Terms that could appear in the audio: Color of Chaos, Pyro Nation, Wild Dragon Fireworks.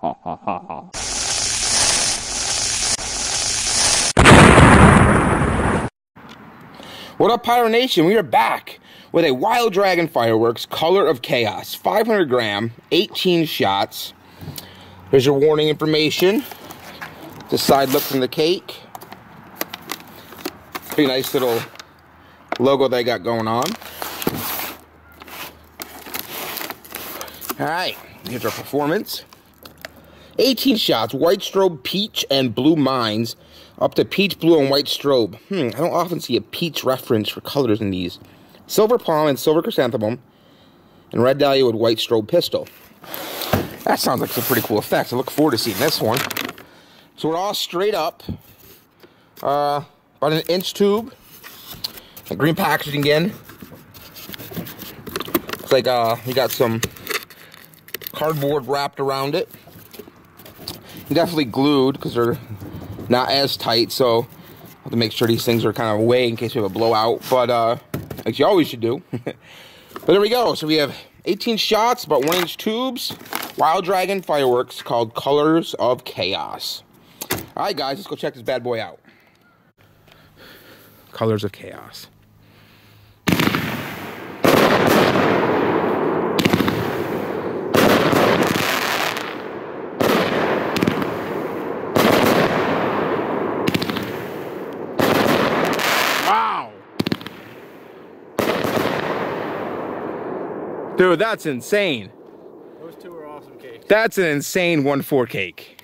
ha ha ha ha. What up, Pyro Nation? We are back with a Wild Dragon Fireworks Color of Chaos. 500 gram, 18 shots. There's your warning information. The side look from the cake. Pretty nice little logo they got going on. Alright, here's our performance. 18 shots, white strobe, peach, and blue mines. Up to peach, blue, and white strobe. I don't often see a peach reference for colors in these. Silver palm and silver chrysanthemum, and red dahlia with white strobe pistol. That sounds like some pretty cool effects. I look forward to seeing this one. So we're all straight up. About an inch tube. The green packaging again. It's like you got some cardboard wrapped around it. Definitely glued because they're not as tight, so I have to make sure these things are kind of away in case we have a blowout, but like you always should do. But there we go. So we have 18 shots, about 1-inch tubes, Wild Dragon Fireworks called Colors of Chaos. All right, guys, let's go check this bad boy out. Colors of Chaos. Wow! Dude, that's insane. Those two are awesome cakes. That's an insane 1-4 cake.